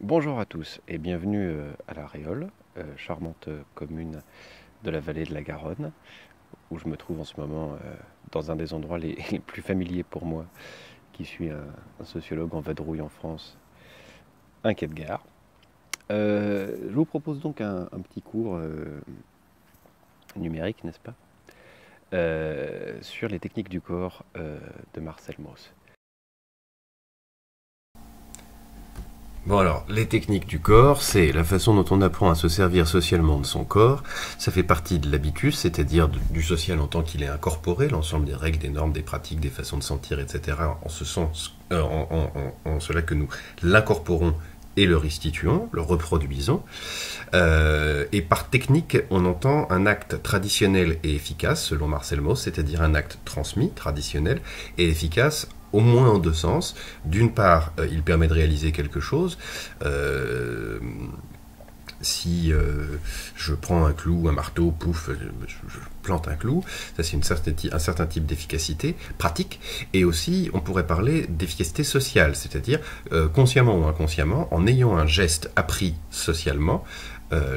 Bonjour à tous et bienvenue à La Réole, charmante commune de la vallée de la Garonne, où je me trouve en ce moment dans un des endroits les plus familiers pour moi, qui suis un sociologue en vadrouille en France, un quai de gare. Je vous propose donc un petit cours numérique, n'est-ce pas, sur les techniques du corps de Marcel Mauss. Bon alors, les techniques du corps, c'est la façon dont on apprend à se servir socialement de son corps. Ça fait partie de l'habitus, c'est-à-dire du social en tant qu'il est incorporé, l'ensemble des règles, des normes, des pratiques, des façons de sentir, etc. En ce sens, en cela que nous l'incorporons et le restituons, le reproduisons. Et par technique, on entend un acte traditionnel et efficace, selon Marcel Mauss, c'est-à-dire un acte transmis, traditionnel, et efficace au moins en deux sens. D'une part, il permet de réaliser quelque chose. Si je prends un clou, un marteau, pouf, je plante un clou. Ça, c'est un certain type d'efficacité pratique. Et aussi, on pourrait parler d'efficacité sociale, c'est-à-dire consciemment ou inconsciemment, en ayant un geste appris socialement,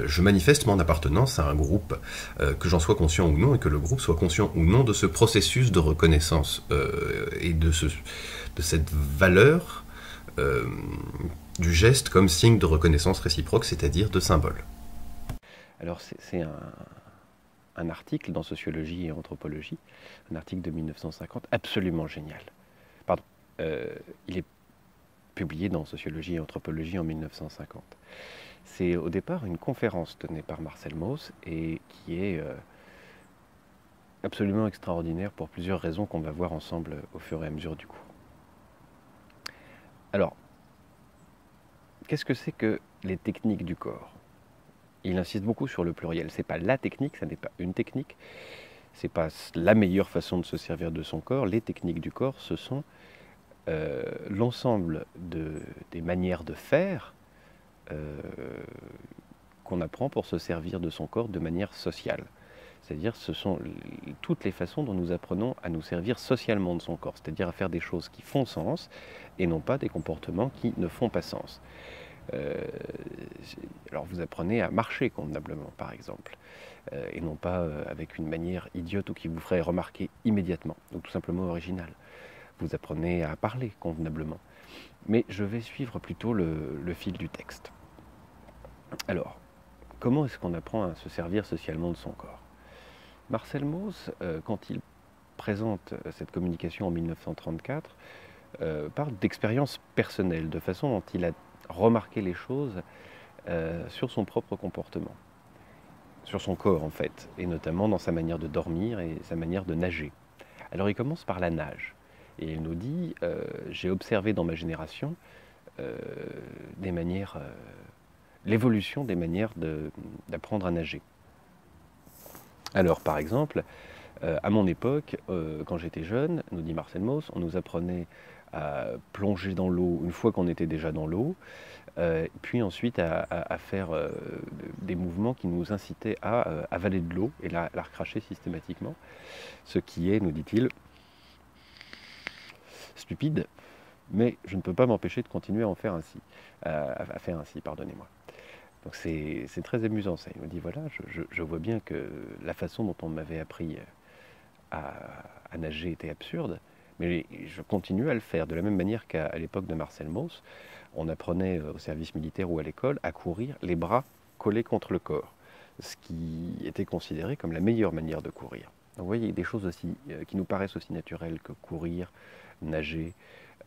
je manifeste mon appartenance à un groupe, que j'en sois conscient ou non, et que le groupe soit conscient ou non de ce processus de reconnaissance et de cette valeur du geste comme signe de reconnaissance réciproque, c'est-à-dire de symbole. Alors c'est un article dans Sociologie et Anthropologie, un article de 1950 absolument génial. Pardon, il est publié dans Sociologie et Anthropologie en 1950. C'est au départ une conférence tenue par Marcel Mauss et qui est absolument extraordinaire pour plusieurs raisons qu'on va voir ensemble au fur et à mesure du cours. Alors, qu'est-ce que c'est que les techniques du corps? Il insiste beaucoup sur le pluriel. C'est pas la technique, ça n'est pas une technique, c'est pas la meilleure façon de se servir de son corps. Les techniques du corps, ce sont l'ensemble des manières de faire qu'on apprend pour se servir de son corps de manière sociale. C'est-à-dire ce sont toutes les façons dont nous apprenons à nous servir socialement de son corps, c'est-à-dire à faire des choses qui font sens et non pas des comportements qui ne font pas sens. Alors vous apprenez à marcher convenablement, par exemple, et non pas avec une manière idiote ou qui vous ferait remarquer immédiatement, donc tout simplement original. Vous apprenez à parler convenablement. Mais je vais suivre plutôt le fil du texte. Alors, comment est-ce qu'on apprend à se servir socialement de son corps? Marcel Mauss, quand il présente cette communication en 1934, parle d'expérience personnelle, de façon dont il a remarqué les choses sur son propre comportement, sur son corps en fait, et notamment dans sa manière de dormir et sa manière de nager. Alors il commence par la nage. Et il nous dit, j'ai observé dans ma génération l'évolution des manières d'apprendre à nager. Alors par exemple, à mon époque, quand j'étais jeune, nous dit Marcel Mauss, on nous apprenait à plonger dans l'eau une fois qu'on était déjà dans l'eau, puis ensuite à faire des mouvements qui nous incitaient à avaler de l'eau et la recracher systématiquement, ce qui est, nous dit-il, stupide, mais je ne peux pas m'empêcher de continuer à en faire ainsi, pardonnez-moi. Donc c'est très amusant ça. Il me dit voilà, je vois bien que la façon dont on m'avait appris à nager était absurde, mais je continue à le faire de la même manière qu'à l'époque de Marcel Mauss. On apprenait au service militaire ou à l'école à courir les bras collés contre le corps, ce qui était considéré comme la meilleure manière de courir. Donc, vous voyez, des choses aussi, qui nous paraissent aussi naturelles que courir, nager,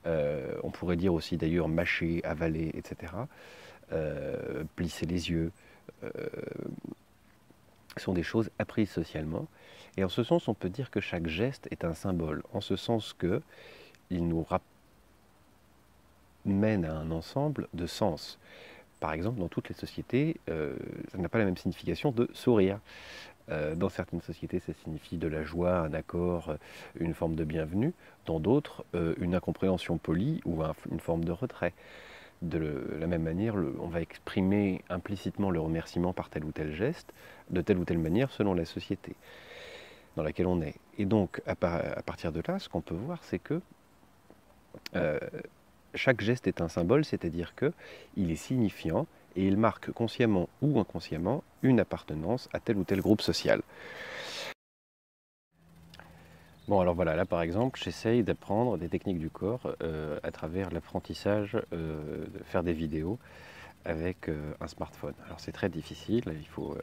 on pourrait dire aussi d'ailleurs mâcher, avaler, etc. Plisser les yeux, sont des choses apprises socialement. Et en ce sens, on peut dire que chaque geste est un symbole, en ce sens que il nous mène à un ensemble de sens. Par exemple, dans toutes les sociétés, ça n'a pas la même signification de sourire. Dans certaines sociétés, ça signifie de la joie, un accord, une forme de bienvenue. Dans d'autres, une incompréhension polie ou une forme de retrait. De la même manière, on va exprimer implicitement le remerciement par tel ou tel geste, de telle ou telle manière, selon la société dans laquelle on est. Et donc, à partir de là, ce qu'on peut voir, c'est que chaque geste est un symbole, c'est-à-dire qu'il est signifiant et il marque consciemment ou inconsciemment une appartenance à tel ou tel groupe social. Bon, alors voilà, là par exemple, j'essaye d'apprendre des techniques du corps à travers l'apprentissage de faire des vidéos avec un smartphone. Alors c'est très difficile, il faut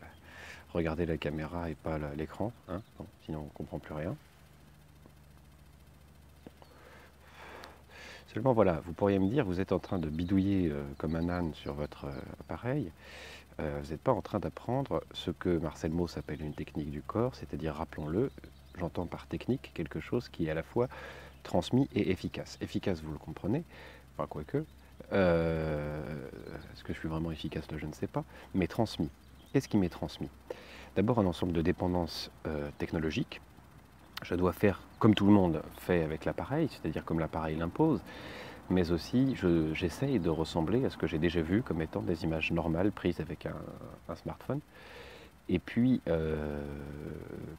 regarder la caméra et pas l'écran, hein, sinon on ne comprend plus rien. Seulement voilà, vous pourriez me dire, vous êtes en train de bidouiller comme un âne sur votre appareil, vous n'êtes pas en train d'apprendre ce que Marcel Mauss appelle une technique du corps, c'est-à-dire, rappelons-le, j'entends par technique quelque chose qui est à la fois transmis et efficace. Efficace, vous le comprenez, enfin quoique, est-ce que je suis vraiment efficace là, je ne sais pas, mais transmis. Qu'est-ce qui m'est transmis? D'abord un ensemble de dépendances technologiques. Je dois faire comme tout le monde fait avec l'appareil, c'est-à-dire comme l'appareil l'impose, mais aussi j'essaye de ressembler à ce que j'ai déjà vu comme étant des images normales prises avec un smartphone. Et puis,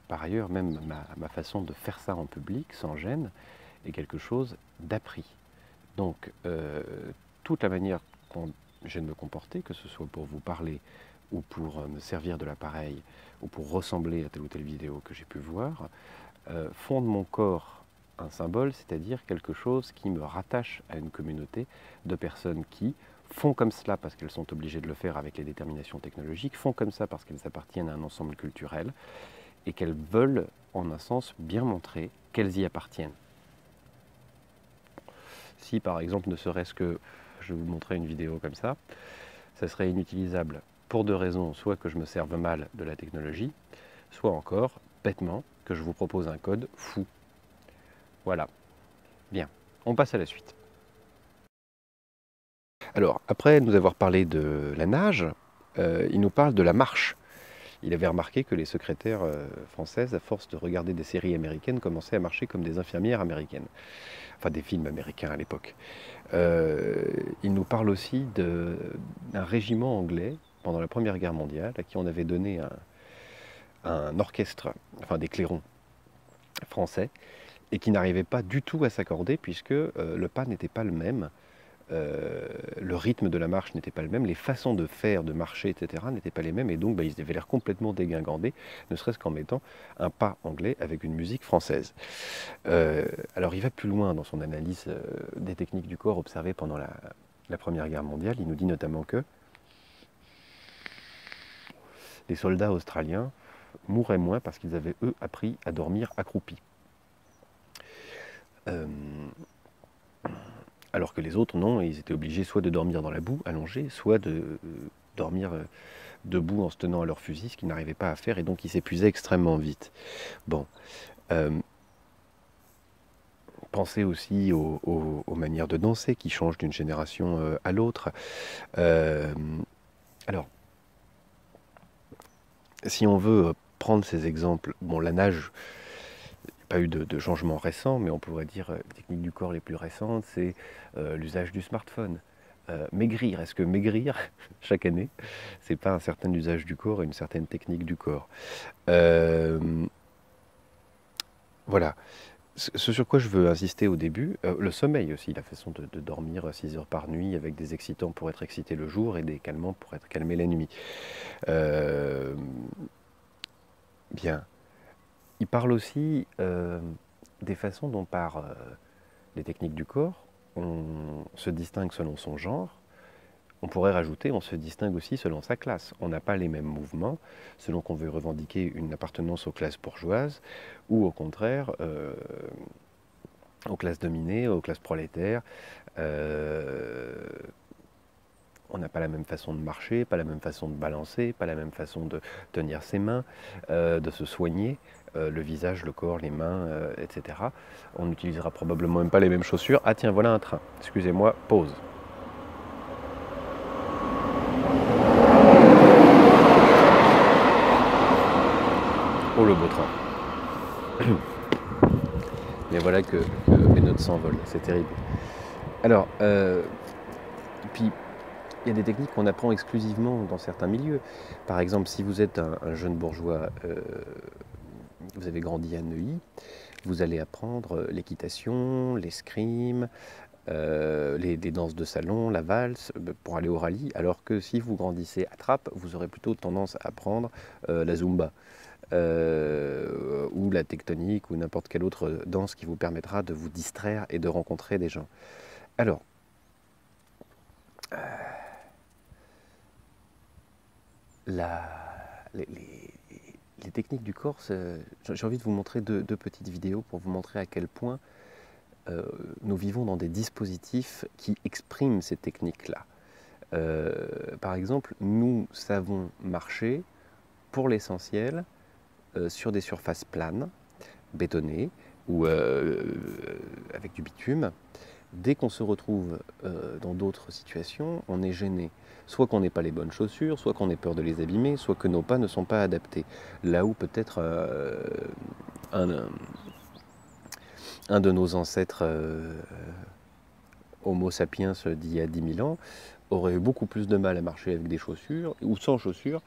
par ailleurs, même ma façon de faire ça en public, sans gêne, est quelque chose d'appris. Donc, toute la manière dont j'ai de me comporter, que ce soit pour vous parler ou pour me servir de l'appareil, ou pour ressembler à telle ou telle vidéo que j'ai pu voir, font de mon corps un symbole, c'est-à-dire quelque chose qui me rattache à une communauté de personnes qui font comme cela parce qu'elles sont obligées de le faire avec les déterminations technologiques, font comme ça parce qu'elles appartiennent à un ensemble culturel et qu'elles veulent, en un sens, bien montrer qu'elles y appartiennent. Si, par exemple, ne serait-ce que je vous montrais une vidéo comme ça serait inutilisable pour deux raisons, soit que je me serve mal de la technologie, soit encore, bêtement, que je vous propose un code fou. Voilà. Bien, on passe à la suite. Alors, après nous avoir parlé de la nage, il nous parle de la marche. Il avait remarqué que les secrétaires françaises, à force de regarder des séries américaines, commençaient à marcher comme des infirmières américaines. Enfin, des films américains à l'époque. Il nous parle aussi d'un régiment anglais, pendant la Première Guerre mondiale, à qui on avait donné un orchestre, enfin des clairons français, et qui n'arrivait pas du tout à s'accorder, puisque le pas n'était pas le même, le rythme de la marche n'était pas le même, les façons de faire, de marcher, etc. n'étaient pas les mêmes, et donc bah, ils avaient l'air complètement dégingandés, ne serait-ce qu'en mettant un pas anglais avec une musique française. Alors il va plus loin dans son analyse des techniques du corps observées pendant la Première Guerre mondiale. Il nous dit notamment que les soldats australiens mouraient moins parce qu'ils avaient, eux, appris à dormir accroupis. Alors que les autres, non, ils étaient obligés soit de dormir dans la boue, allongés, soit de dormir debout en se tenant à leur fusil, ce qu'ils n'arrivaient pas à faire, et donc ils s'épuisaient extrêmement vite. Bon. Pensez aussi aux manières de danser qui changent d'une génération à l'autre. Alors, si on veut prendre ces exemples, bon, la nage, il n'y a pas eu de changement récent, mais on pourrait dire les techniques du corps les plus récentes, c'est l'usage du smartphone. Maigrir, est-ce que maigrir, chaque année, c'est pas un certain usage du corps et une certaine technique du corps? Voilà. Ce sur quoi je veux insister au début, le sommeil aussi, la façon de dormir 6 heures par nuit avec des excitants pour être excité le jour et des calmants pour être calmé la nuit. Bien. Il parle aussi des façons dont par les techniques du corps, on se distingue selon son genre. On pourrait rajouter, on se distingue aussi selon sa classe. On n'a pas les mêmes mouvements, selon qu'on veut revendiquer une appartenance aux classes bourgeoises, ou au contraire, aux classes dominées, aux classes prolétaires. On n'a pas la même façon de marcher, pas la même façon de balancer, pas la même façon de tenir ses mains, de se soigner, le visage, le corps, les mains, etc. On n'utilisera probablement même pas les mêmes chaussures. Ah tiens, voilà un train. Excusez-moi, pause. Oh, le beau train. Mais voilà que les notes s'envolent, c'est terrible. Alors, puis il y a des techniques qu'on apprend exclusivement dans certains milieux. Par exemple, si vous êtes un jeune bourgeois, vous avez grandi à Neuilly, vous allez apprendre l'équitation, l'escrime, des danses de salon, la valse, pour aller au rallye, alors que si vous grandissez à Trappes, vous aurez plutôt tendance à prendre la Zumba ou la tectonique ou n'importe quelle autre danse qui vous permettra de vous distraire et de rencontrer des gens. Alors, les techniques du corps, j'ai envie de vous montrer deux petites vidéos pour vous montrer à quel point nous vivons dans des dispositifs qui expriment ces techniques-là. Par exemple, nous savons marcher pour l'essentiel sur des surfaces planes, bétonnées ou avec du bitume. Dès qu'on se retrouve dans d'autres situations, on est gêné. Soit qu'on n'ait pas les bonnes chaussures, soit qu'on ait peur de les abîmer, soit que nos pas ne sont pas adaptés. Là où peut-être un de nos ancêtres Homo sapiens d'il y a 10 000 ans aurait eu beaucoup plus de mal à marcher avec des chaussures ou sans chaussures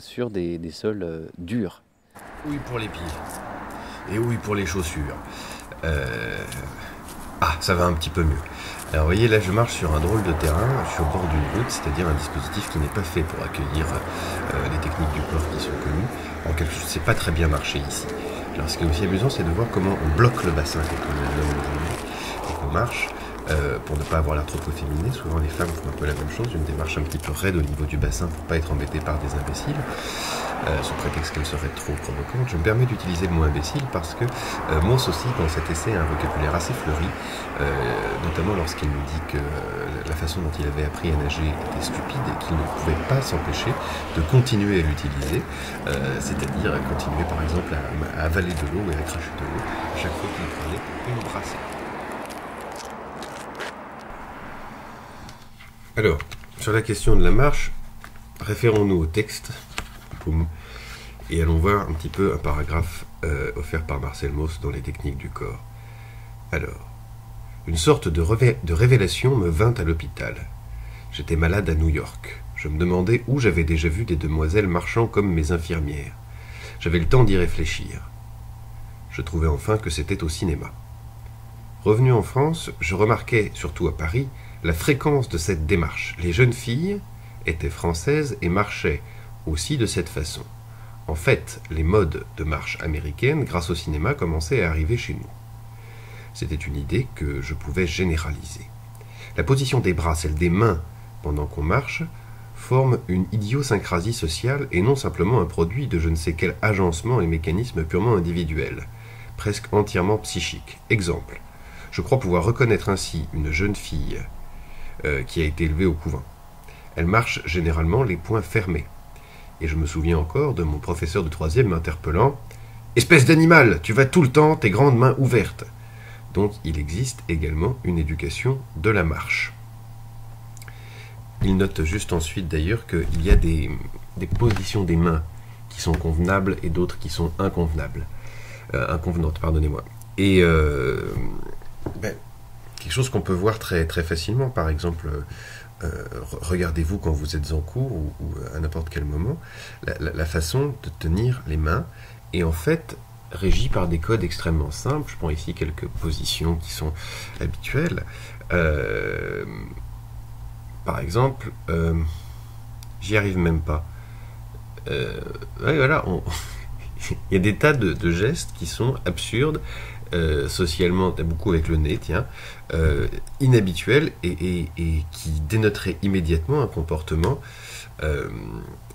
sur des sols durs. Oui pour les pieds et oui pour les chaussures. Ah, ça va un petit peu mieux. Alors, vous voyez, là, je marche sur un drôle de terrain, je suis au bord d'une route, c'est-à-dire un dispositif qui n'est pas fait pour accueillir les techniques du corps qui sont connues. En quelque sorte, c'est pas très bien marché ici. Alors, ce qui est aussi amusant, c'est de voir comment on bloque le bassin, c'est comme un homme aujourd'hui, et qu'on marche pour ne pas avoir l'air trop efféminé. Souvent, les femmes font un peu la même chose, une démarche un petit peu raide au niveau du bassin pour pas être embêtée par des imbéciles. Sous prétexte qu'elle serait trop provocante, je me permets d'utiliser le mot imbécile parce que Mauss aussi, dans cet essai, a un vocabulaire assez fleuri, notamment lorsqu'il nous dit que la façon dont il avait appris à nager était stupide et qu'il ne pouvait pas s'empêcher de continuer à l'utiliser, c'est-à-dire continuer par exemple à avaler de l'eau et à cracher de l'eau chaque fois qu'il prenait une brassée. Alors, sur la question de la marche, référons-nous au texte. Et allons voir un petit peu un paragraphe offert par Marcel Mauss dans les techniques du corps. Alors, une sorte de révélation me vint à l'hôpital. J'étais malade à New York. Je me demandais où j'avais déjà vu des demoiselles marchant comme mes infirmières. J'avais le temps d'y réfléchir. Je trouvais enfin que c'était au cinéma. Revenu en France, je remarquais, surtout à Paris, la fréquence de cette démarche. Les jeunes filles étaient françaises et marchaient aussi de cette façon. En fait, les modes de marche américaine grâce au cinéma commençaient à arriver chez nous. C'était une idée que je pouvais généraliser. La position des bras, celle des mains pendant qu'on marche, forme une idiosyncrasie sociale et non simplement un produit de je ne sais quel agencement et mécanisme purement individuel, presque entièrement psychique. Exemple, je crois pouvoir reconnaître ainsi une jeune fille qui a été élevée au couvent. Elle marche généralement les poings fermés. Et je me souviens encore de mon professeur de 3e m'interpellant « Espèce d'animal, tu vas tout le temps, tes grandes mains ouvertes !» Donc il existe également une éducation de la marche. Il note juste ensuite d'ailleurs qu'il y a des positions des mains qui sont convenables et d'autres qui sont inconvenantes, pardonnez-moi. Et quelque chose qu'on peut voir très, très facilement, par exemple... regardez-vous quand vous êtes en cours ou à n'importe quel moment, la façon de tenir les mains est en fait régie par des codes extrêmement simples. Je prends ici quelques positions qui sont habituelles. Par exemple, j'y arrive même pas. Ouais, voilà, il y a des tas de gestes qui sont absurdes. Socialement, beaucoup avec le nez, tiens, inhabituel et qui dénoterait immédiatement un comportement,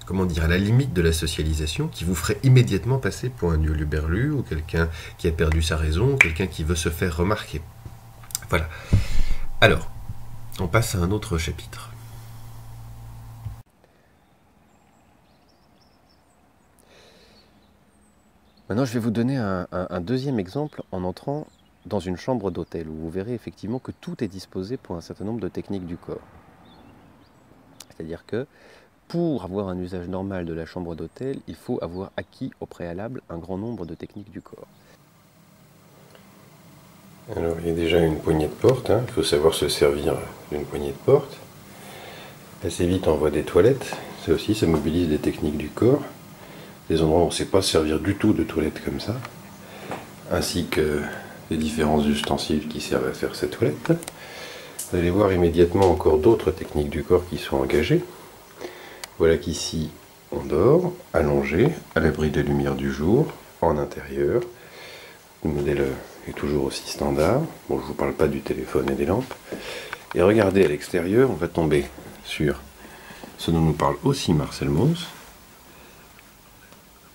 comment dire, à la limite de la socialisation, qui vous ferait immédiatement passer pour un hurluberlu ou quelqu'un qui a perdu sa raison, quelqu'un qui veut se faire remarquer. Voilà. Alors, on passe à un autre chapitre. Maintenant, je vais vous donner un deuxième exemple en entrant dans une chambre d'hôtel où vous verrez effectivement que tout est disposé pour un certain nombre de techniques du corps. C'est-à-dire que pour avoir un usage normal de la chambre d'hôtel, il faut avoir acquis au préalable un grand nombre de techniques du corps. Alors, il y a déjà une poignée de porte, hein. Il faut savoir se servir d'une poignée de porte. Assez vite, on voit des toilettes. Ça aussi, ça mobilise des techniques du corps. Des endroits où on ne sait pas servir du tout de toilettes comme ça, ainsi que les différents ustensiles qui servent à faire ces toilettes. Vous allez voir immédiatement encore d'autres techniques du corps qui sont engagées. Voilà qu'ici, on dort, allongé, à l'abri de la lumière du jour, en intérieur. Le modèle est toujours aussi standard. Bon, je ne vous parle pas du téléphone et des lampes. Et regardez à l'extérieur, on va tomber sur ce dont nous parle aussi Marcel Mauss,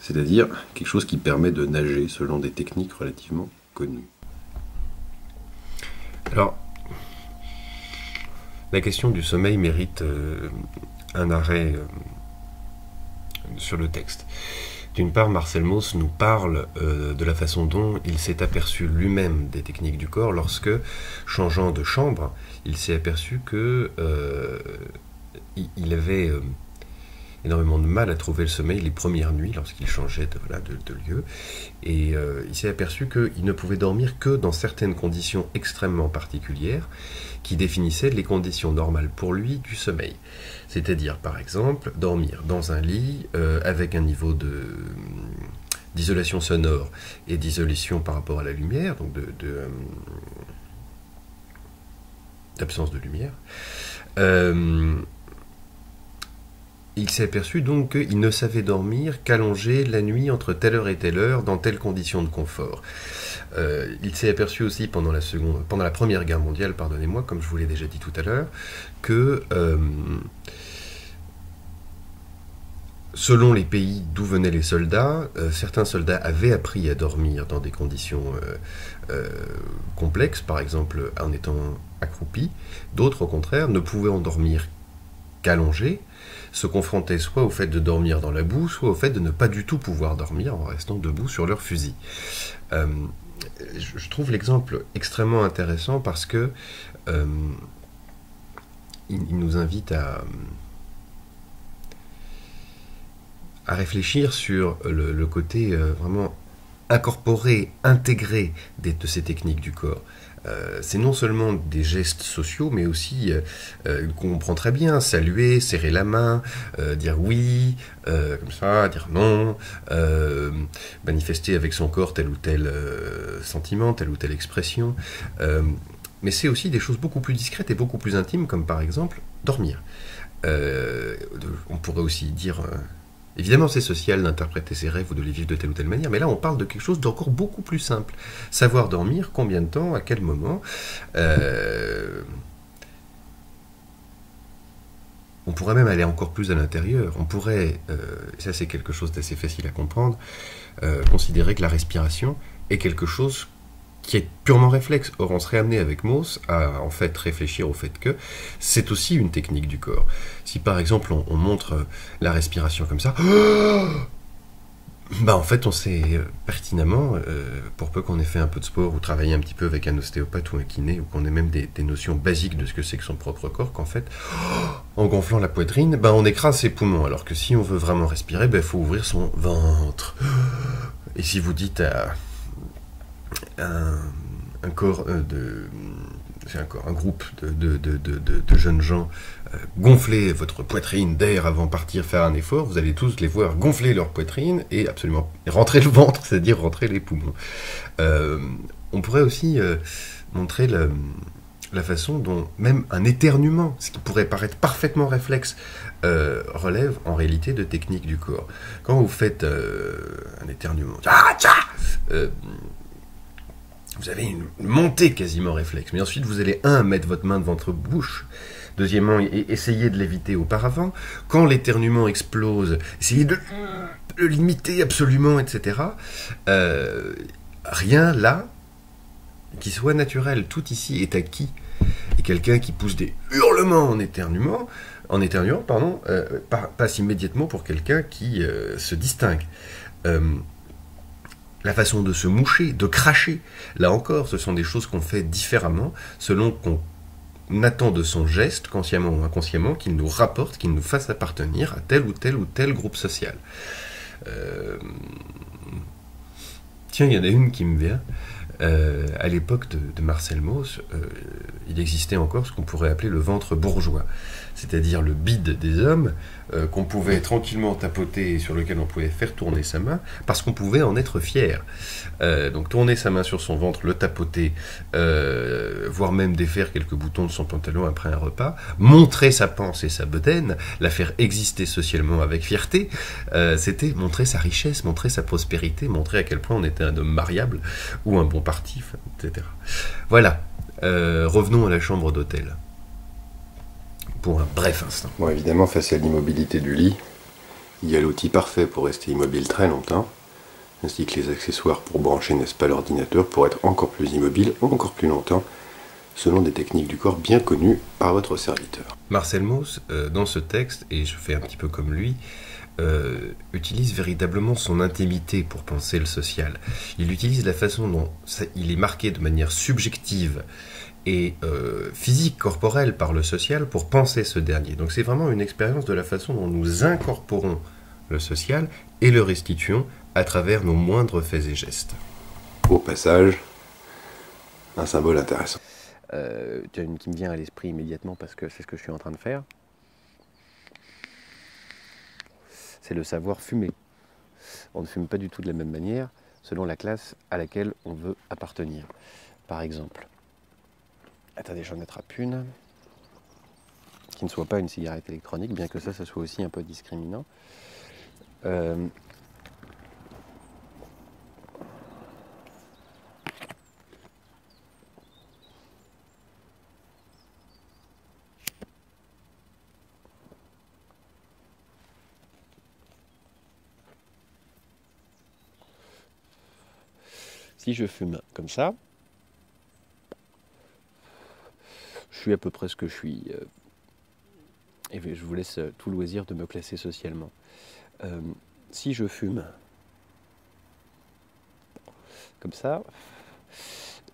c'est-à-dire quelque chose qui permet de nager selon des techniques relativement connues. Alors, la question du sommeil mérite un arrêt sur le texte. D'une part, Marcel Mauss nous parle de la façon dont il s'est aperçu lui-même des techniques du corps lorsque, changeant de chambre, il s'est aperçu que il avait énormément de mal à trouver le sommeil les premières nuits lorsqu'il changeait de lieu, et il s'est aperçu qu'il ne pouvait dormir que dans certaines conditions extrêmement particulières qui définissaient les conditions normales pour lui du sommeil, c'est-à-dire par exemple dormir dans un lit avec un niveau d'isolation sonore et d'isolation par rapport à la lumière, donc d'absence de lumière. Il s'est aperçu donc qu'il ne savait dormir qu'allongé la nuit entre telle heure et telle heure, dans telle condition de confort. Il s'est aperçu aussi pendant la Première Guerre mondiale, pardonnez-moi, comme je vous l'ai déjà dit tout à l'heure, que selon les pays d'où venaient les soldats, certains soldats avaient appris à dormir dans des conditions complexes, par exemple en étant accroupis. D'autres, au contraire, ne pouvaient en dormir qu'allongés, se confrontaient soit au fait de dormir dans la boue, soit au fait de ne pas du tout pouvoir dormir en restant debout sur leur fusil. Je trouve l'exemple extrêmement intéressant parce que il nous invite à réfléchir sur le côté vraiment incorporé, intégré de ces techniques du corps. C'est non seulement des gestes sociaux, mais aussi qu'on comprend très bien, saluer, serrer la main, dire oui, comme ça, dire non, manifester avec son corps tel ou tel sentiment, telle ou telle expression. Mais c'est aussi des choses beaucoup plus discrètes et beaucoup plus intimes, comme par exemple dormir. On pourrait aussi dire... évidemment, c'est social d'interpréter ses rêves ou de les vivre de telle ou telle manière, mais là, on parle de quelque chose d'encore beaucoup plus simple. Savoir dormir, combien de temps, à quel moment. On pourrait même aller encore plus à l'intérieur. On pourrait, ça c'est quelque chose d'assez facile à comprendre, considérer que la respiration est quelque chose qui est purement réflexe. Or, on serait amené avec Mauss à en fait réfléchir au fait que c'est aussi une technique du corps. Si par exemple on montre la respiration comme ça, bah en fait on sait pertinemment, pour peu qu'on ait fait un peu de sport ou travaillé un petit peu avec un ostéopathe ou un kiné, ou qu'on ait même des notions basiques de ce que c'est que son propre corps, qu'en fait, en gonflant la poitrine, bah on écrase ses poumons, alors que si on veut vraiment respirer, bah faut ouvrir son ventre. Et si vous dites à... un groupe de jeunes gens gonfler votre poitrine d'air avant de partir faire un effort, vous allez tous les voir gonfler leur poitrine et absolument rentrer le ventre, c'est-à-dire rentrer les poumons. On pourrait aussi montrer la façon dont même un éternuement, ce qui pourrait paraître parfaitement réflexe, relève en réalité de techniques du corps. Quand vous faites un éternuement, vous avez une montée quasiment réflexe, mais ensuite vous allez, mettre votre main devant votre bouche, deuxièmement, essayer de l'éviter auparavant, quand l'éternuement explose, essayer de le limiter absolument, etc. Rien là qui soit naturel, tout ici est acquis. Et quelqu'un qui pousse des hurlements en éternuant, passe immédiatement pour quelqu'un qui se distingue. La façon de se moucher, de cracher, là encore, ce sont des choses qu'on fait différemment selon qu'on attend de son geste, consciemment ou inconsciemment, qu'il nous rapporte, qu'il nous fasse appartenir à tel ou tel ou tel groupe social. Tiens, il y en a une qui me vient. À l'époque de Marcel Mauss, il existait encore ce qu'on pourrait appeler le ventre bourgeois, c'est-à-dire le bide des hommes qu'on pouvait tranquillement tapoter, sur lequel on pouvait faire tourner sa main, parce qu'on pouvait en être fier. Donc tourner sa main sur son ventre, le tapoter, voire même défaire quelques boutons de son pantalon après un repas, montrer sa panse et sa bedaine, la faire exister socialement avec fierté, c'était montrer sa richesse, montrer sa prospérité, montrer à quel point on était un homme mariable ou un bon parti, etc. Voilà, revenons à la chambre d'hôtel. Pour un bref instant. Bon, évidemment, face à l'immobilité du lit, il y a l'outil parfait pour rester immobile très longtemps, ainsi que les accessoires pour brancher, n'est-ce pas, l'ordinateur, pour être encore plus immobile, encore plus longtemps, selon des techniques du corps bien connues par votre serviteur. Marcel Mauss, dans ce texte, et je fais un petit peu comme lui, utilise véritablement son intimité pour penser le social. Il utilise la façon dont il est marqué de manière subjective et physique, corporelle, par le social pour penser ce dernier. Donc c'est vraiment une expérience de la façon dont nous incorporons le social et le restituons à travers nos moindres faits et gestes. Au passage, un symbole intéressant. Tu as une qui me vient à l'esprit immédiatement parce que c'est ce que je suis en train de faire. C'est le savoir fumer. On ne fume pas du tout de la même manière selon la classe à laquelle on veut appartenir. Par exemple, attendez, j'en attrape une qui ne soit pas une cigarette électronique, bien que ça soit aussi un peu discriminant. Si je fume comme ça, je suis à peu près ce que je suis. Et je vous laisse tout loisir de me classer socialement. Si je fume comme ça,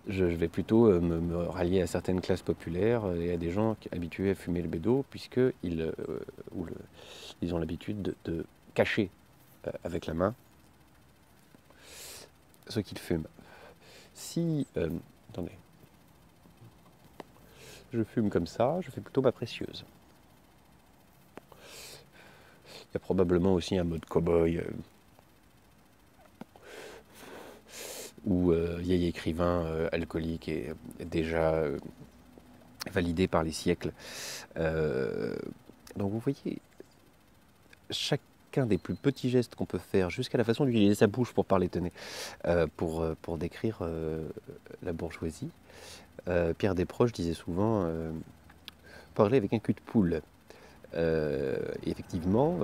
je vais plutôt me rallier à certaines classes populaires et à des gens habitués à fumer le bédo, puisqu'ils ont l'habitude de cacher avec la main ce qu'ils fument. Si, attendez, je fume comme ça, je fais plutôt ma précieuse. Il y a probablement aussi un mode cow-boy ou vieil écrivain alcoolique et déjà validé par les siècles. Donc vous voyez, chacun des plus petits gestes qu'on peut faire, jusqu'à la façon d'utiliser sa bouche pour parler, tenez, pour décrire la bourgeoisie. Pierre Desproges disait souvent parler avec un cul de poule. Et effectivement,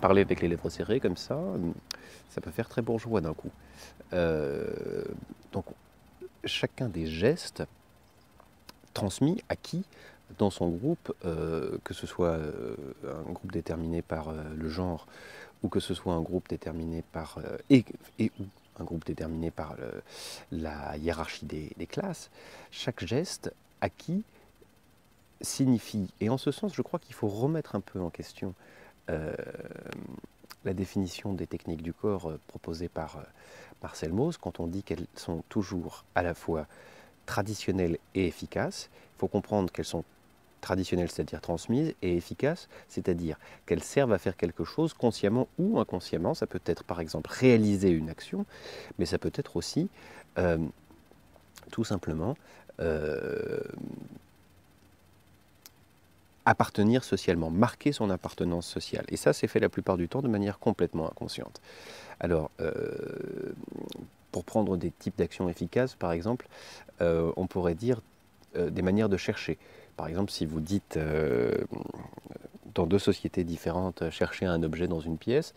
parler avec les lèvres serrées comme ça, ça peut faire très bourgeois d'un coup. Donc chacun des gestes transmis, acquis dans son groupe, que ce soit un groupe déterminé par le genre, ou que ce soit un groupe déterminé par un groupe déterminé par la hiérarchie des classes, chaque geste acquis signifie. Et en ce sens, je crois qu'il faut remettre un peu en question la définition des techniques du corps proposée par Marcel Mauss, quand on dit qu'elles sont toujours à la fois traditionnelles et efficaces. Il faut comprendre qu'elles sont traditionnelles, c'est-à-dire transmises, et efficaces, c'est-à-dire qu'elles servent à faire quelque chose consciemment ou inconsciemment. Ça peut être par exemple réaliser une action, mais ça peut être aussi tout simplement appartenir socialement, marquer son appartenance sociale. Et ça, c'est fait la plupart du temps de manière complètement inconsciente. Alors, pour prendre des types d'actions efficaces, par exemple, on pourrait dire des manières de chercher. Par exemple, si vous dites, dans deux sociétés différentes, chercher un objet dans une pièce,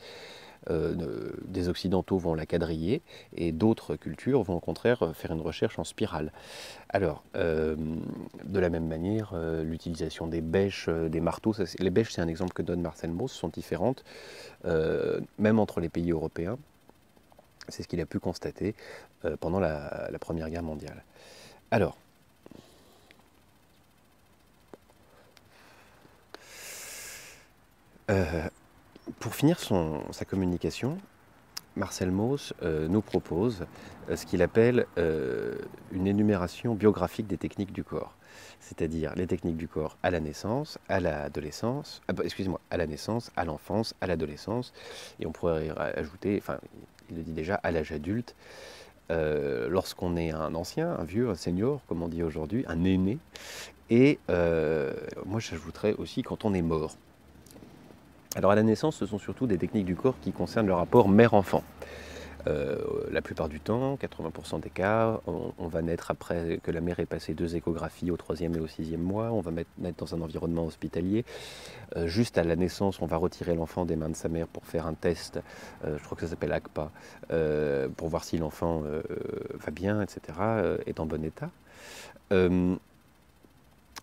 des Occidentaux vont la quadriller et d'autres cultures vont au contraire faire une recherche en spirale. Alors, de la même manière, l'utilisation des bêches, des marteaux, les bêches, c'est un exemple que donne Marcel Mauss, sont différentes, même entre les pays européens. C'est ce qu'il a pu constater pendant la Première Guerre mondiale. Alors, pour finir sa communication, Marcel Mauss nous propose ce qu'il appelle une énumération biographique des techniques du corps, c'est-à-dire les techniques du corps à la naissance, à l'adolescence, à la naissance, à l'enfance, à l'adolescence, et on pourrait ajouter, enfin il le dit déjà, à l'âge adulte, lorsqu'on est un ancien, un vieux, un senior, comme on dit aujourd'hui, un aîné, et moi j'ajouterais aussi quand on est mort. Alors à la naissance, ce sont surtout des techniques du corps qui concernent le rapport mère-enfant. La plupart du temps, 80% des cas, on va naître après que la mère ait passé 2 échographies au 3e et au 6e mois, on va naître dans un environnement hospitalier. Juste à la naissance, on va retirer l'enfant des mains de sa mère pour faire un test, je crois que ça s'appelle ACPA, pour voir si l'enfant va bien, etc., est en bon état.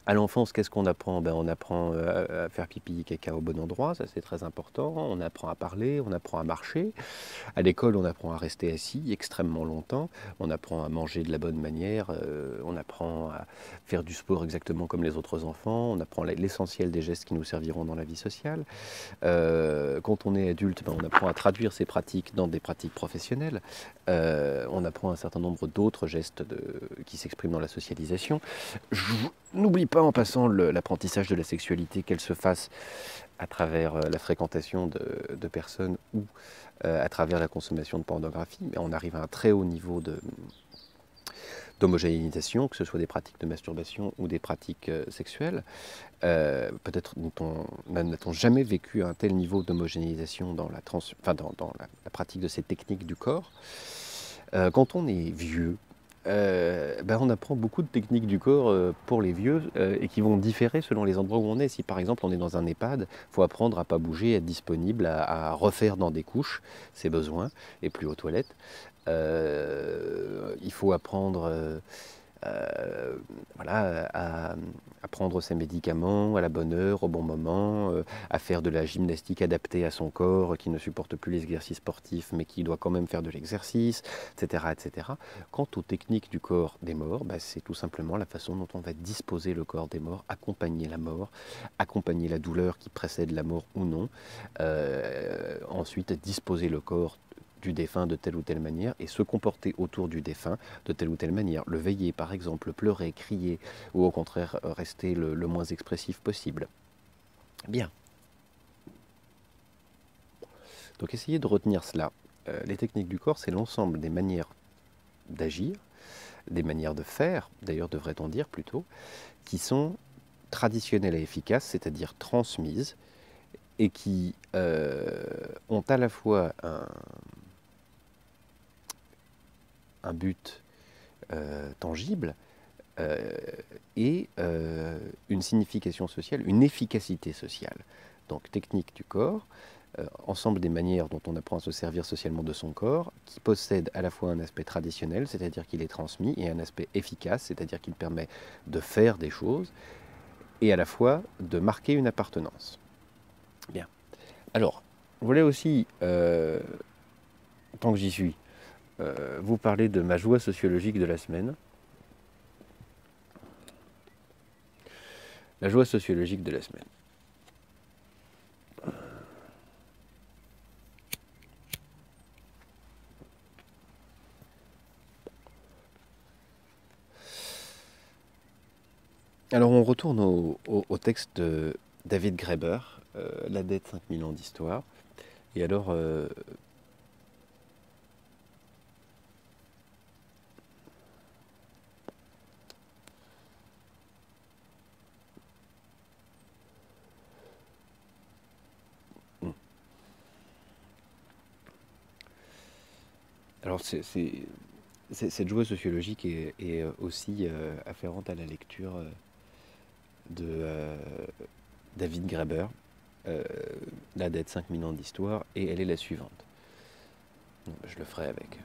À l'enfance, qu'est-ce qu'on apprend? On apprend à faire pipi, caca au bon endroit, ça c'est très important. On apprend à parler, on apprend à marcher. À l'école, on apprend à rester assis extrêmement longtemps. On apprend à manger de la bonne manière. On apprend à faire du sport exactement comme les autres enfants. On apprend l'essentiel des gestes qui nous serviront dans la vie sociale. Quand on est adulte, on apprend à traduire ces pratiques dans des pratiques professionnelles. On apprend un certain nombre d'autres gestes qui s'expriment dans la socialisation. N'oublie pas en passant l'apprentissage de la sexualité, qu'elle se fasse à travers la fréquentation de personnes ou à travers la consommation de pornographie. Mais on arrive à un très haut niveau d'homogénéisation, que ce soit des pratiques de masturbation ou des pratiques sexuelles. Peut-être n'a-t-on jamais vécu un tel niveau d'homogénéisation dans la pratique de ces techniques du corps. Quand on est vieux, on apprend beaucoup de techniques du corps pour les vieux et qui vont différer selon les endroits où on est. Si par exemple on est dans un EHPAD, il faut apprendre à ne pas bouger, à être disponible, à refaire dans des couches ses besoins et plus aux toilettes. Il faut apprendre à prendre ses médicaments à la bonne heure, au bon moment, à faire de la gymnastique adaptée à son corps qui ne supporte plus l'exercice sportif mais qui doit quand même faire de l'exercice, etc., etc. Quant aux techniques du corps des morts, c'est tout simplement la façon dont on va disposer le corps des morts, accompagner la mort, accompagner la douleur qui précède la mort ou non, ensuite disposer le corps du défunt de telle ou telle manière et se comporter autour du défunt de telle ou telle manière. Le veiller par exemple, le pleurer, crier ou au contraire rester le moins expressif possible. Bien. Donc essayez de retenir cela. Les techniques du corps, c'est l'ensemble des manières d'agir, des manières de faire, d'ailleurs devrait-on dire plutôt, qui sont traditionnelles et efficaces, c'est-à-dire transmises et qui ont à la fois un but tangible et une signification sociale, une efficacité sociale. Donc technique du corps, ensemble des manières dont on apprend à se servir socialement de son corps, qui possède à la fois un aspect traditionnel, c'est-à-dire qu'il est transmis, et un aspect efficace, c'est-à-dire qu'il permet de faire des choses, et à la fois de marquer une appartenance. Bien. Alors, je voulais aussi, tant que j'y suis, vous parler de ma joie sociologique de la semaine. La joie sociologique de la semaine. Alors on retourne au texte de David Graeber, La dette 5000 ans d'histoire. Et alors, cette joie sociologique est aussi afférente à la lecture de David Graeber, La dette 5000 ans d'histoire, et elle est la suivante. Je le ferai avec